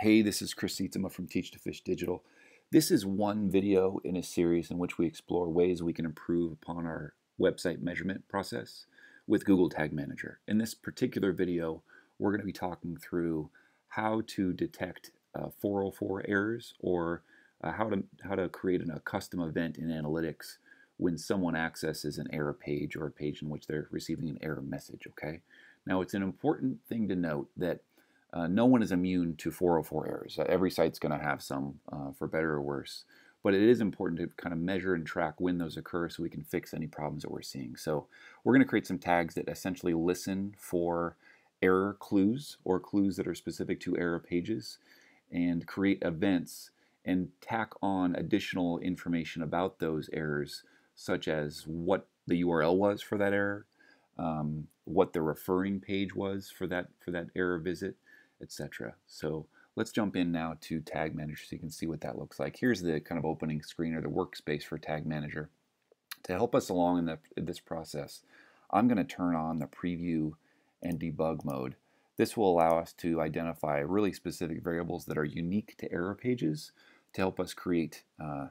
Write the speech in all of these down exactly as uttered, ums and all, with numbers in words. Hey, this is Chris Sitsema from Teach to Fish Digital. This is one video in a series in which we explore ways we can improve upon our website measurement process with Google Tag Manager. In this particular video, we're going to be talking through how to detect uh, four oh four errors, or uh, how to how to create an, a custom event in Analytics when someone accesses an error page or a page in which they're receiving an error message. Okay. Now, it's an important thing to note that Uh, no one is immune to four oh four errors. Uh, every site's going to have some, uh, for better or worse. But it is important to kind of measure and track when those occur so we can fix any problems that we're seeing. So we're going to create some tags that essentially listen for error clues, or clues that are specific to error pages, and create events and tack on additional information about those errors, such as what the U R L was for that error, um, what the referring page was for that, for that error visit, et cetera. So let's jump in now to Tag Manager so you can see what that looks like. Here's the kind of opening screen, or the workspace for Tag Manager. To help us along in, the, in this process, I'm going to turn on the preview and debug mode. This will allow us to identify really specific variables that are unique to error pages to help us create uh,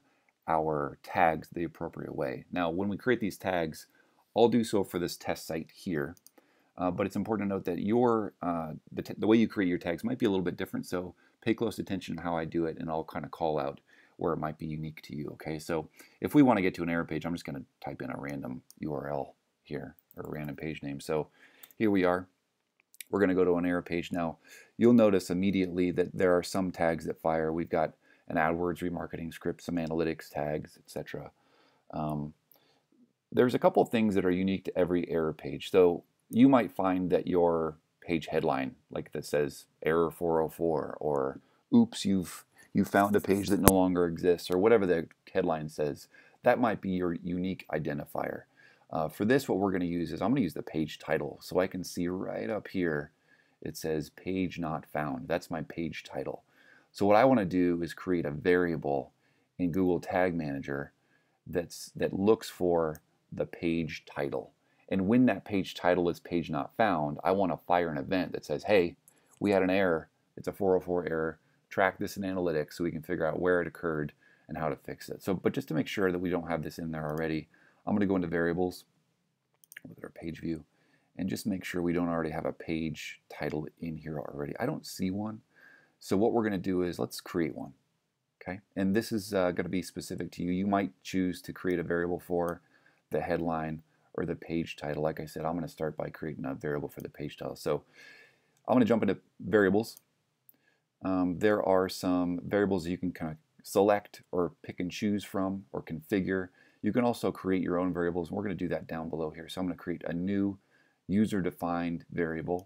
our tags the appropriate way. Now, when we create these tags, I'll do so for this test site here. Uh, but it's important to note that your uh, the, t the way you create your tags might be a little bit different, so pay close attention to how I do it, and I'll kind of call out where it might be unique to you, okay? So if we want to get to an error page, I'm just going to type in a random U R L here, or a random page name. So here we are. We're going to go to an error page. Now, you'll notice immediately that there are some tags that fire. We've got an AdWords remarketing script, some analytics tags, et cetera. Um, there's a couple of things that are unique to every error page. So you might find that your page headline, like that says error four oh four, or oops, you've you found a page that no longer exists, or whatever the headline says, that might be your unique identifier. Uh, for this, what we're going to use is I'm going to use the page title. So I can see right up here, it says page not found. That's my page title. So what I want to do is create a variable in Google Tag Manager that's that looks for the page title. And when that page title is page not found, I want to fire an event that says, hey, we had an error. It's a four oh four error. Track this in Analytics so we can figure out where it occurred and how to fix it. So, but just to make sure that we don't have this in there already, I'm going to go into variables, look at our page view, and just make sure we don't already have a page title in here already. I don't see one. So what we're going to do is let's create one. Okay. And this is uh, going to be specific to you. You might choose to create a variable for the headline or the page title. Like I said, I'm going to start by creating a variable for the page title. So I'm going to jump into variables. Um, there are some variables you can kind of select or pick and choose from, or configure. You can also create your own variables. We're going to do that down below here. So I'm going to create a new user-defined variable.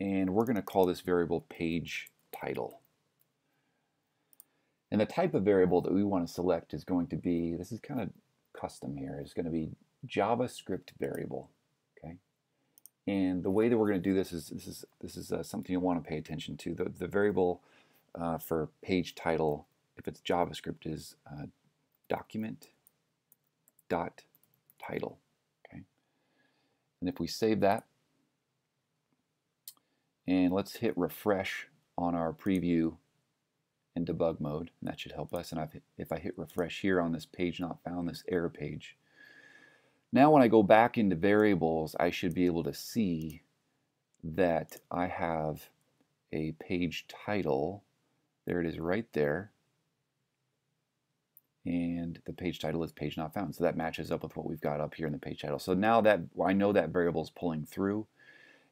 And we're going to call this variable page title. And the type of variable that we want to select is going to be, this is kind of custom here, is going to be JavaScript variable, okay? And the way that we're going to do this is this is this is uh, something you want to pay attention to. The the variable uh, for page title, if it's JavaScript, is uh, document dot title, okay? And if we save that, and let's hit refresh on our preview and debug mode, and that should help us. And I've hit, if I hit refresh here on this page not found, this error page, now when I go back into variables, I should be able to see that I have a page title. There it is right there, and the page title is page not found, so that matches up with what we've got up here in the page title. So now that I know that variable is pulling through,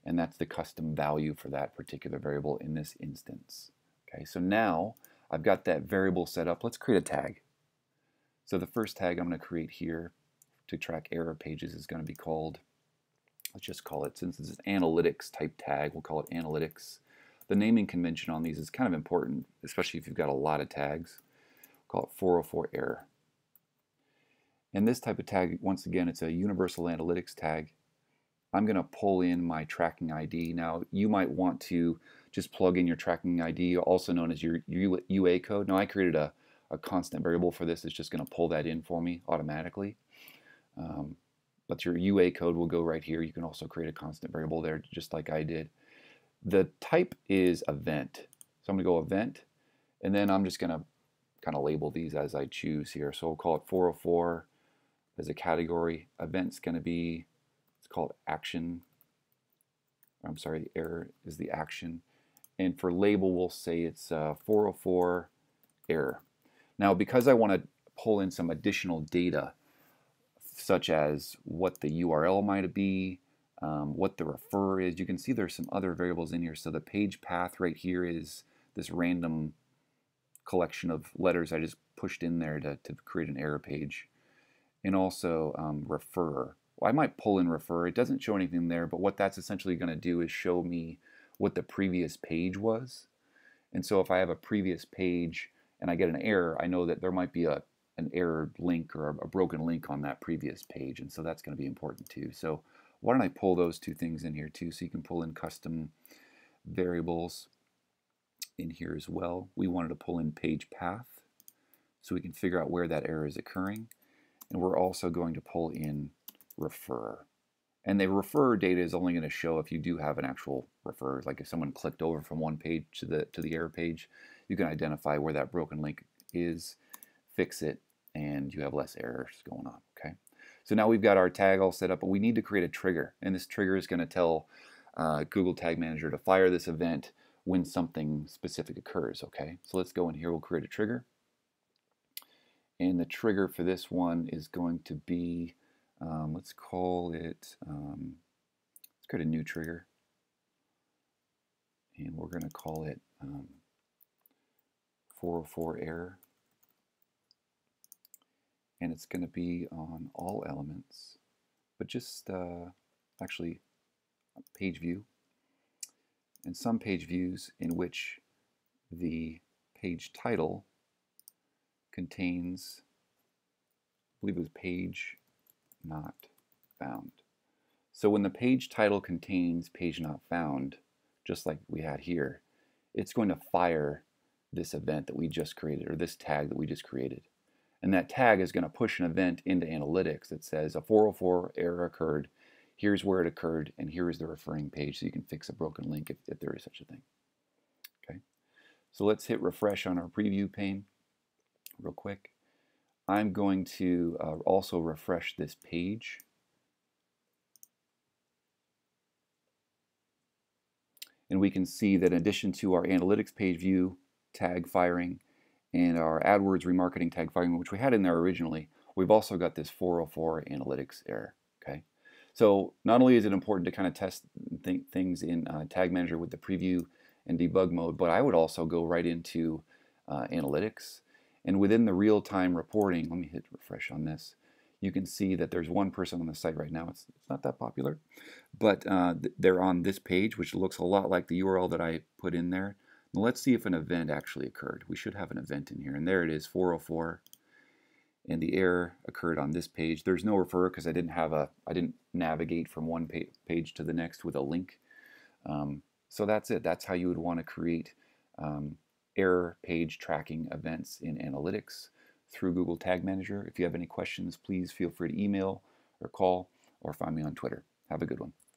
and that's the custom value for that particular variable in this instance. Okay, so now I've got that variable set up. Let's create a tag. So the first tag I'm going to create here to track error pages is going to be called, let's just call it, since this is an analytics type tag, we'll call it analytics. The naming convention on these is kind of important, especially if you've got a lot of tags. We'll call it four oh four error. And this type of tag, once again, it's a universal analytics tag. I'm going to pull in my tracking I D. Now, you might want to just plug in your tracking I D, also known as your U A code. Now, I created a, a constant variable for this. It's just going to pull that in for me automatically. Um, but your U A code will go right here. You can also create a constant variable there, just like I did. The type is event. So I'm going to go event, and then I'm just going to kind of label these as I choose here. So we'll call it four oh four as a category. Event's going to be, it's called action. I'm sorry, the error is the action. And for label, we'll say it's uh, four oh four error. Now, because I want to pull in some additional data, such as what the U R L might be, um, what the refer is, you can see there's some other variables in here. So the page path right here is this random collection of letters I just pushed in there to, to create an error page. And also um, refer. Well, I might pull in refer. It doesn't show anything there, but what that's essentially going to do is show me what the previous page was. And so if I have a previous page and I get an error, I know that there might be a an error link or a broken link on that previous page, and so that's going to be important too. So why don't I pull those two things in here too, so you can pull in custom variables in here as well. We wanted to pull in page path so we can figure out where that error is occurring, and we're also going to pull in refer. And the refer data is only going to show if you do have an actual refer, like if someone clicked over from one page to the to the error page, you can identify where that broken link is, fix it, and you have less errors going on. Okay, so now we've got our tag all set up, but we need to create a trigger, and this trigger is going to tell uh, Google Tag Manager to fire this event when something specific occurs. Okay, so let's go in here, we'll create a trigger, and the trigger for this one is going to be Um, let's call it, um, let's create a new trigger, and we're going to call it um, four oh four error, and it's going to be on all elements, but just uh, actually page view, and some page views in which the page title contains, I believe it was page not found. So when the page title contains page not found, just like we had here, it's going to fire this event that we just created, or this tag that we just created. And that tag is going to push an event into analytics that says a four oh four error occurred, here's where it occurred, and here is the referring page, so you can fix a broken link if, if there is such a thing. Okay, so let's hit refresh on our preview pane real quick. I'm going to uh, also refresh this page. And we can see that in addition to our analytics page view tag firing and our AdWords remarketing tag firing, which we had in there originally, we've also got this four oh four analytics error. Okay, so not only is it important to kind of test th things in uh, Tag Manager with the preview and debug mode, but I would also go right into uh, analytics. And within the real-time reporting, let me hit refresh on this, you can see that there's one person on the site right now. It's, it's not that popular, but uh, they're on this page, which looks a lot like the U R L that I put in there. Now let's see if an event actually occurred. We should have an event in here, and there it is, four oh four, and the error occurred on this page. There's no refer because I didn't have a, I didn't navigate from one page to the next with a link. Um, so that's it. That's how you would want to create Um, error page tracking events in analytics through Google Tag Manager. If you have any questions, please feel free to email or call or find me on Twitter. Have a good one.